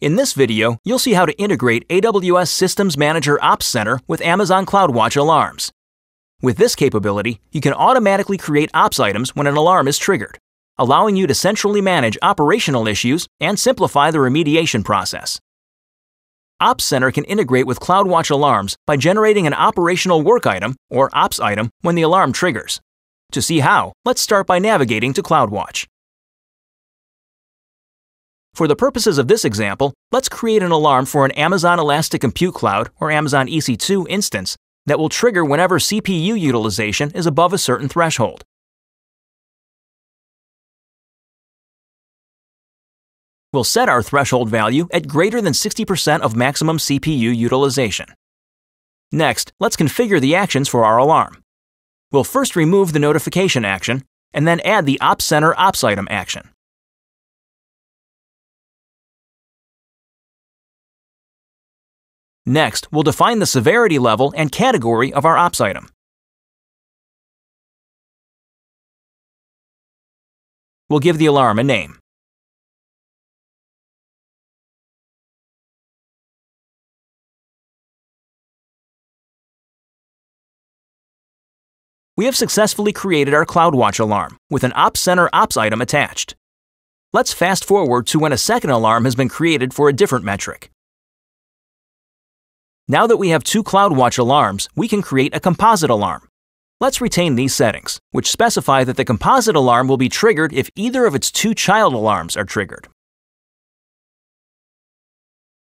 In this video, you'll see how to integrate AWS Systems Manager OpsCenter with Amazon CloudWatch alarms. With this capability, you can automatically create ops items when an alarm is triggered, allowing you to centrally manage operational issues and simplify the remediation process. OpsCenter can integrate with CloudWatch alarms by generating an operational work item, or ops item, when the alarm triggers. To see how, let's start by navigating to CloudWatch. For the purposes of this example, let's create an alarm for an Amazon Elastic Compute Cloud, or Amazon EC2 instance, that will trigger whenever CPU utilization is above a certain threshold. We'll set our threshold value at greater than 60% of maximum CPU utilization. Next, let's configure the actions for our alarm. We'll first remove the notification action, and then add the OpsCenter OpsItem action. Next, we'll define the severity level and category of our ops item. We'll give the alarm a name. We have successfully created our CloudWatch alarm with an OpsCenter ops item attached. Let's fast forward to when a second alarm has been created for a different metric. Now that we have two CloudWatch alarms, we can create a composite alarm. Let's retain these settings, which specify that the composite alarm will be triggered if either of its two child alarms are triggered.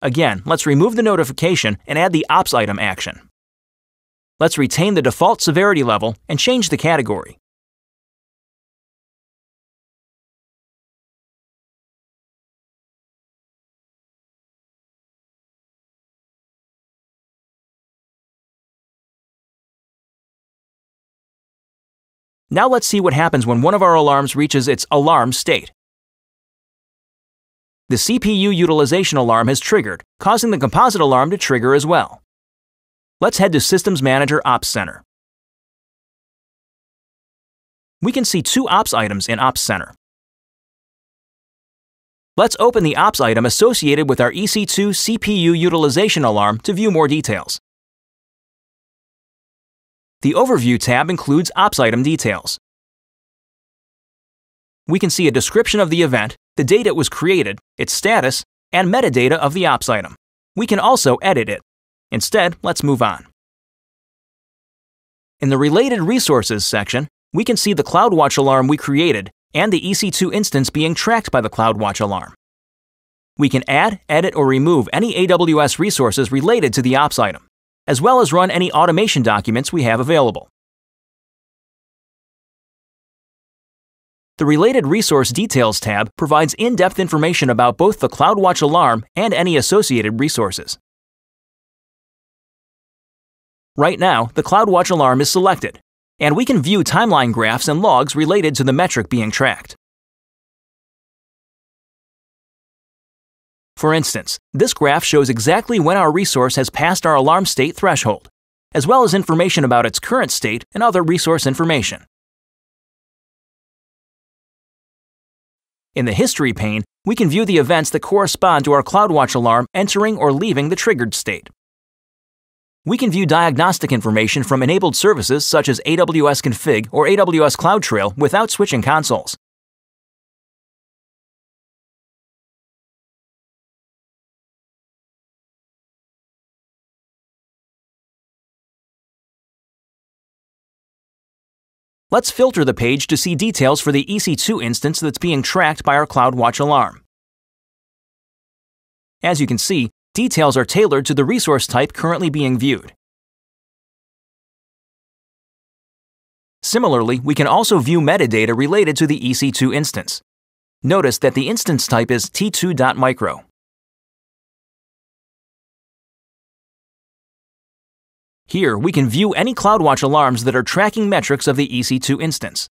Again, let's remove the notification and add the ops item action. Let's retain the default severity level and change the category. Now let's see what happens when one of our alarms reaches its alarm state. The CPU utilization alarm has triggered, causing the composite alarm to trigger as well. Let's head to Systems Manager OpsCenter. We can see two ops items in OpsCenter. Let's open the ops item associated with our EC2 CPU utilization alarm to view more details. The Overview tab includes ops item details. We can see a description of the event, the date it was created, its status, and metadata of the ops item. We can also edit it. Instead, let's move on. In the Related Resources section, we can see the CloudWatch alarm we created and the EC2 instance being tracked by the CloudWatch alarm. We can add, edit, or remove any AWS resources related to the ops item, as well as run any automation documents we have available. The Related Resource Details tab provides in-depth information about both the CloudWatch alarm and any associated resources. Right now, the CloudWatch alarm is selected, and we can view timeline graphs and logs related to the metric being tracked. For instance, this graph shows exactly when our resource has passed our alarm state threshold, as well as information about its current state and other resource information. In the History pane, we can view the events that correspond to our CloudWatch alarm entering or leaving the triggered state. We can view diagnostic information from enabled services such as AWS Config or AWS CloudTrail without switching consoles. Let's filter the page to see details for the EC2 instance that's being tracked by our CloudWatch alarm. As you can see, details are tailored to the resource type currently being viewed. Similarly, we can also view metadata related to the EC2 instance. Notice that the instance type is t2.micro. Here, we can view any CloudWatch alarms that are tracking metrics of the EC2 instance.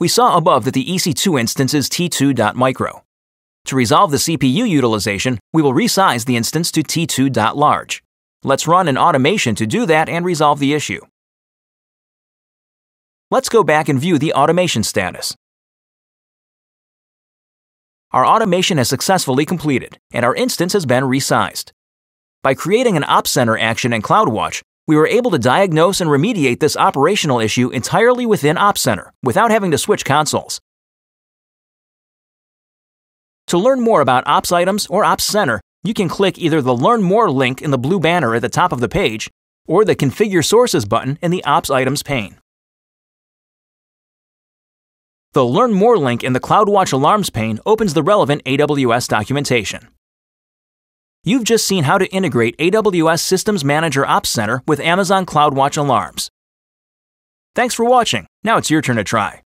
We saw above that the EC2 instance is t2.micro. To resolve the CPU utilization, we will resize the instance to t2.large. Let's run an automation to do that and resolve the issue. Let's go back and view the automation status. Our automation has successfully completed, and our instance has been resized. By creating an OpsCenter action in CloudWatch, we were able to diagnose and remediate this operational issue entirely within OpsCenter without having to switch consoles. To learn more about OpsItems or OpsCenter, you can click either the Learn More link in the blue banner at the top of the page or the Configure Sources button in the OpsItems pane. The Learn More link in the CloudWatch Alarms pane opens the relevant AWS documentation. You've just seen how to integrate AWS Systems Manager OpsCenter with Amazon CloudWatch Alarms. Thanks for watching. Now it's your turn to try.